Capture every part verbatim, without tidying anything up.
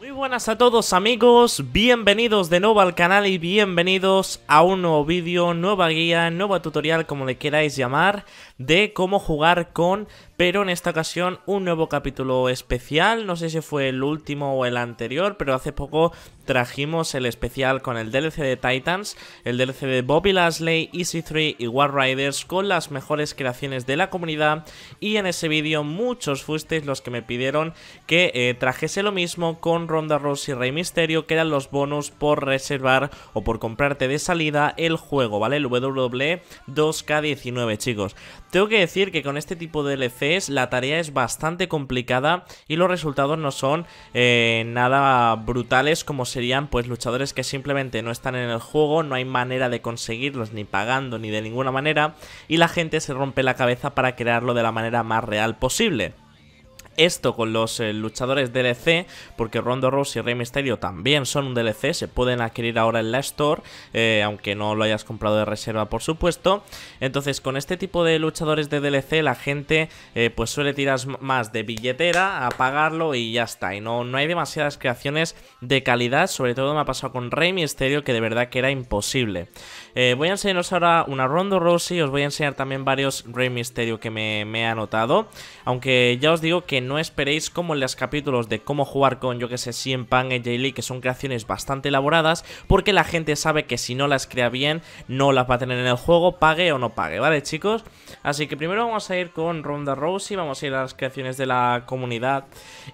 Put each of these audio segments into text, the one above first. Muy buenas a todos amigos, bienvenidos de nuevo al canal y bienvenidos a un nuevo vídeo, nueva guía, nuevo tutorial, como le queráis llamar, de cómo jugar con, pero en esta ocasión un nuevo capítulo especial. No sé si fue el último o el anterior, pero hace poco trajimos el especial con el D L C de Titans, el D L C de Bobby Lashley, Easy tres y War Riders, con las mejores creaciones de la comunidad, y en ese vídeo muchos fuisteis los que me pidieron que eh, trajese lo mismo con Ronda Rousey y Rey Mysterio, que eran los bonus por reservar o por comprarte de salida el juego, ¿vale? El W W E dos K diecinueve, chicos. Tengo que decir que con este tipo de D L Cs la tarea es bastante complicada y los resultados no son eh, nada brutales, como serían pues luchadores que simplemente no están en el juego, no hay manera de conseguirlos ni pagando ni de ninguna manera, y la gente se rompe la cabeza para crearlo de la manera más real posible. Esto con los eh, luchadores D L C, porque Ronda Rousey y Rey Mysterio también son un D L C, se pueden adquirir ahora en la Store, eh, aunque no lo hayas comprado de reserva, por supuesto. Entonces, con este tipo de luchadores de D L C, la gente eh, pues suele tirar más de billetera a pagarlo y ya está. Y no, no hay demasiadas creaciones de calidad, sobre todo me ha pasado con Rey Mysterio, que de verdad que era imposible. Eh, voy a enseñaros ahora una Ronda Rousey, os voy a enseñar también varios Rey Mysterio que me, me he anotado, aunque ya os digo que no. No esperéis como en los capítulos de cómo jugar con, yo que sé, C M Punk, A J Lee, que son creaciones bastante elaboradas, porque la gente sabe que si no las crea bien, no las va a tener en el juego, pague o no pague, ¿vale, chicos? Así que primero vamos a ir con Ronda Rousey, vamos a ir a las creaciones de la comunidad,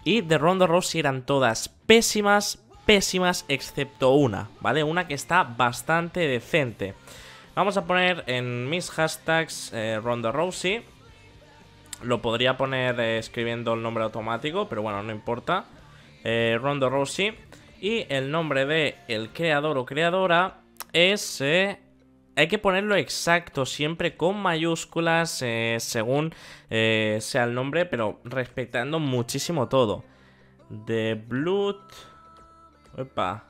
y de Ronda Rousey eran todas pésimas, pésimas, excepto una, ¿vale? Una que está bastante decente. Vamos a poner en mis hashtags eh, Ronda Rousey. Lo podría poner eh, escribiendo el nombre automático, pero bueno, no importa. eh, Ronda Rousey. Y el nombre de el creador o creadora es... Eh, hay que ponerlo exacto, siempre con mayúsculas, eh, según eh, sea el nombre, pero respetando muchísimo todo. The Blood... Opa.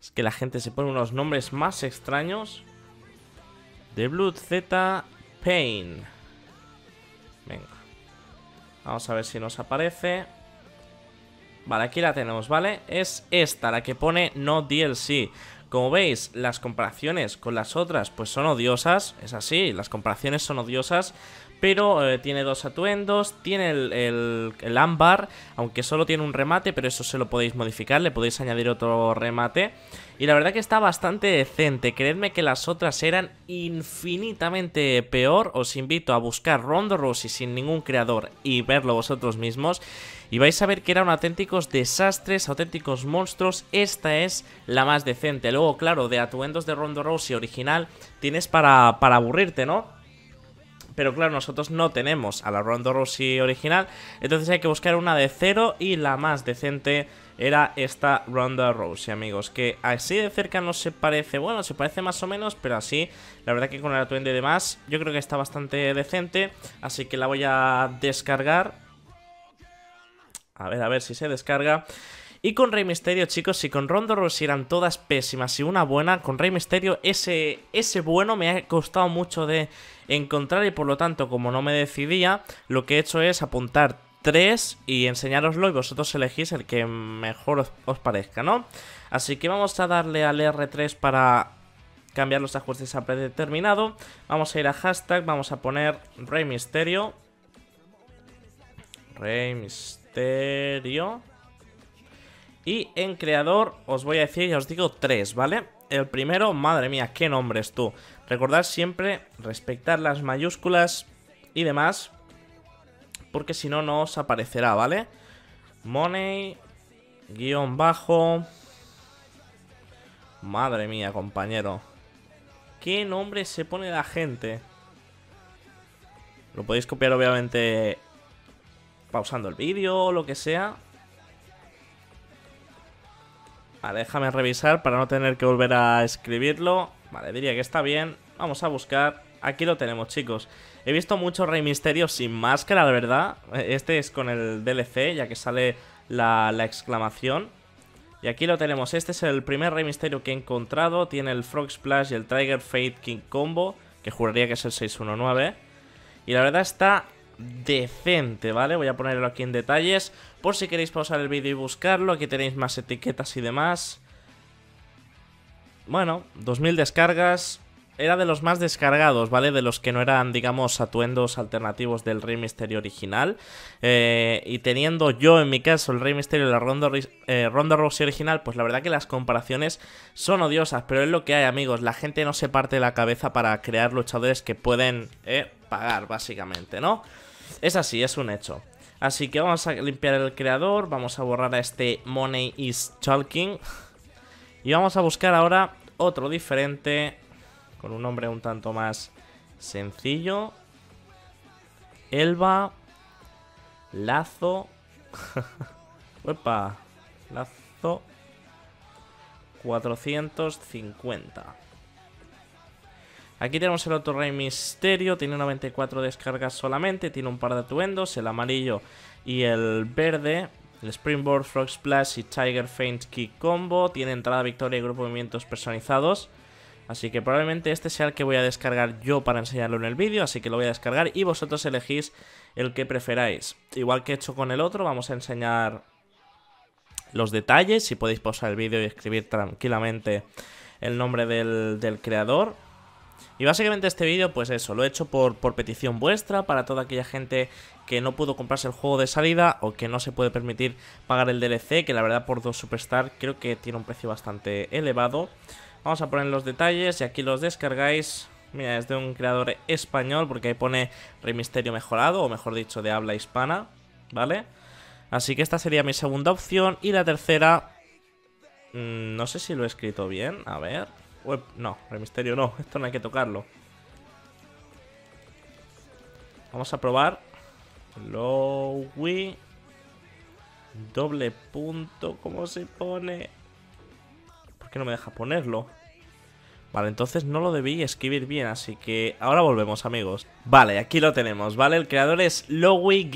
Es que la gente se pone unos nombres más extraños. The Blood Z Pain. Venga, vamos a ver si nos aparece. Vale, aquí la tenemos, ¿vale? Es esta, la que pone no D L C. Como veis, las comparaciones con las otras pues son odiosas. Es así, las comparaciones son odiosas. Pero eh, tiene dos atuendos, tiene el, el, el ámbar, aunque solo tiene un remate, pero eso se lo podéis modificar, le podéis añadir otro remate. Y la verdad que está bastante decente, creedme que las otras eran infinitamente peor. Os invito a buscar Ronda Rousey sin ningún creador y verlo vosotros mismos, y vais a ver que eran auténticos desastres, auténticos monstruos. Esta es la más decente. Luego, claro, de atuendos de Ronda Rousey original tienes para, para aburrirte, ¿no? Pero claro, nosotros no tenemos a la Ronda Rousey original, entonces hay que buscar una de cero, y la más decente era esta Ronda Rousey, amigos. Que así de cerca no se parece, bueno, se parece más o menos, pero así, la verdad que con el atuendo y demás, yo creo que está bastante decente. Así que la voy a descargar. A ver, a ver si se descarga. Y con Rey Mysterio, chicos, si con Ronda Rousey eran todas pésimas y una buena, con Rey Mysterio ese, ese bueno me ha costado mucho de encontrar, y por lo tanto, como no me decidía, lo que he hecho es apuntar tres y enseñároslo, y vosotros elegís el que mejor os, os parezca, ¿no? Así que vamos a darle al R tres para cambiar los ajustes a predeterminado. Vamos a ir a hashtag, vamos a poner Rey Mysterio. Rey Mysterio. Y en creador os voy a decir, ya os digo, tres, ¿vale? El primero, madre mía, qué nombres tú. Recordad siempre respetar las mayúsculas y demás, porque si no, no os aparecerá, ¿vale? Money_guión bajo. Madre mía, compañero. ¿Qué nombre se pone la gente? Lo podéis copiar, obviamente, pausando el vídeo o lo que sea. Vale, déjame revisar para no tener que volver a escribirlo. Vale, diría que está bien. Vamos a buscar. Aquí lo tenemos, chicos. He visto mucho Rey Mysterio sin máscara, la verdad. Este es con el D L C, ya que sale la, la exclamación. Y aquí lo tenemos. Este es el primer Rey Mysterio que he encontrado. Tiene el Frog Splash y el Trigger Fate King Combo, que juraría que es el seis uno nueve. Y la verdad está decente, ¿vale? Voy a ponerlo aquí en detalles, por si queréis pausar el vídeo y buscarlo. Aquí tenéis más etiquetas y demás. Bueno, dos mil descargas. Era de los más descargados, ¿vale? De los que no eran, digamos, atuendos alternativos del Rey Mysterio original. Eh, y teniendo yo, en mi caso, el Rey Mysterio y la Ronda, eh, Ronda Rousey original, pues la verdad que las comparaciones son odiosas. Pero es lo que hay, amigos. La gente no se parte la cabeza para crear luchadores que pueden eh, pagar, básicamente, ¿no? Es así, es un hecho. Así que vamos a limpiar el creador. Vamos a borrar a este Money is Talking. Y vamos a buscar ahora otro diferente, con un nombre un tanto más sencillo. Elba. Lazo. Uepa. Lazo cuatrocientos cincuenta. Aquí tenemos el otro Rey Mysterio. Tiene noventa y cuatro descargas solamente. Tiene un par de atuendos. El amarillo y el verde. El Springboard, Frog Splash y Tiger Feint Kick Combo. Tiene entrada, victoria y grupo de movimientos personalizados. Así que probablemente este sea el que voy a descargar yo para enseñarlo en el vídeo, así que lo voy a descargar y vosotros elegís el que preferáis. Igual que he hecho con el otro, vamos a enseñar los detalles, si podéis pausar el vídeo y escribir tranquilamente el nombre del, del creador. Y básicamente este vídeo, pues eso, lo he hecho por, por petición vuestra, para toda aquella gente que no pudo comprarse el juego de salida o que no se puede permitir pagar el D L C, que la verdad por dos Superstar creo que tiene un precio bastante elevado. Vamos a poner los detalles y aquí los descargáis. Mira, es de un creador español, porque ahí pone Rey Mysterio mejorado, o mejor dicho, de habla hispana, ¿vale? Así que esta sería mi segunda opción. Y la tercera, mmm, no sé si lo he escrito bien, a ver. Web, no, Rey Mysterio no, esto no hay que tocarlo. Vamos a probar Lowey doble punto, ¿cómo se pone? ¿Por qué no me deja ponerlo? Vale, entonces no lo debí escribir bien, así que ahora volvemos, amigos. Vale, aquí lo tenemos, ¿vale? El creador es Lowey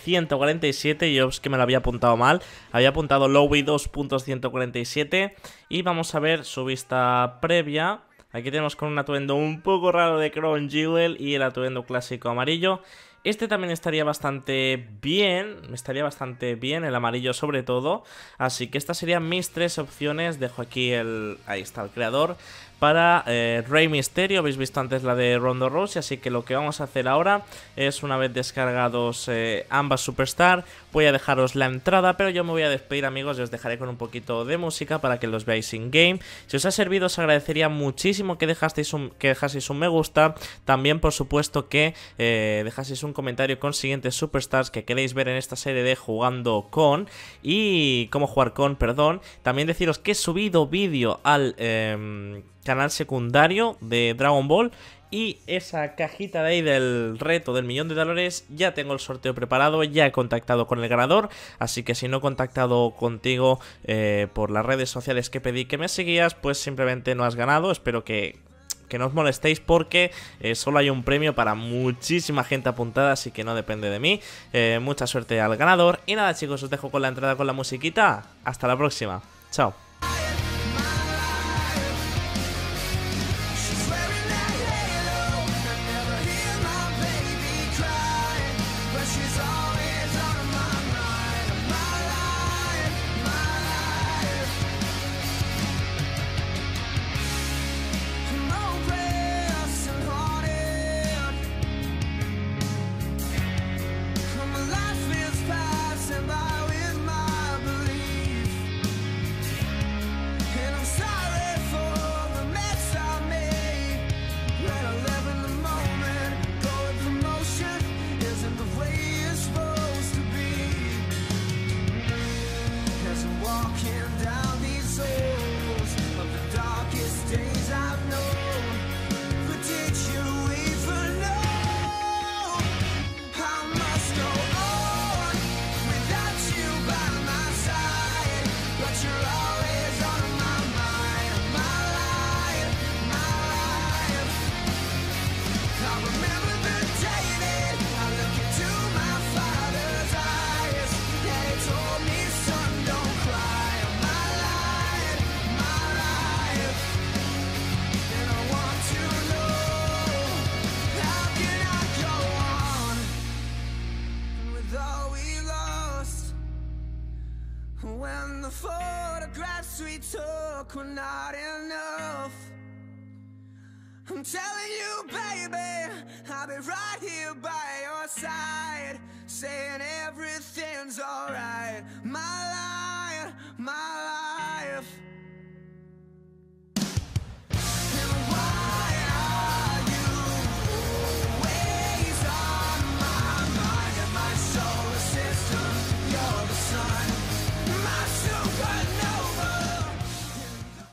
ciento cuarenta y siete, yo es que me lo había apuntado mal. Había apuntado Lowey dos punto ciento cuarenta y siete. Y vamos a ver su vista previa. Aquí tenemos con un atuendo un poco raro de Crown Jewel y el atuendo clásico amarillo. Este también estaría bastante bien, estaría bastante bien, el amarillo sobre todo. Así que estas serían mis tres opciones. Dejo aquí el... ahí está el creador. Para eh, Rey Mysterio, habéis visto antes la de Ronda Rousey, así que lo que vamos a hacer ahora es, una vez descargados eh, ambas Superstar, voy a dejaros la entrada, pero yo me voy a despedir, amigos, y os dejaré con un poquito de música para que los veáis in-game. Si os ha servido, os agradecería muchísimo que dejasteis un, que dejaseis un me gusta, también por supuesto que eh, dejaseis un comentario con siguientes Superstars que queréis ver en esta serie de jugando con, y cómo jugar con, perdón. También deciros que he subido vídeo al... Eh, canal secundario de Dragon Ball, y esa cajita de ahí del reto del millón de dólares, ya tengo el sorteo preparado, ya he contactado con el ganador, así que si no he contactado contigo eh, por las redes sociales que pedí que me seguías, pues simplemente no has ganado. Espero que, que no os molestéis, porque eh, solo hay un premio para muchísima gente apuntada, así que no depende de mí. Eh, mucha suerte al ganador, y nada, chicos, os dejo con la entrada con la musiquita, hasta la próxima, chao. And the photographs we took were not enough. I'm telling you, baby, I'll be right here by your side, saying everything's alright.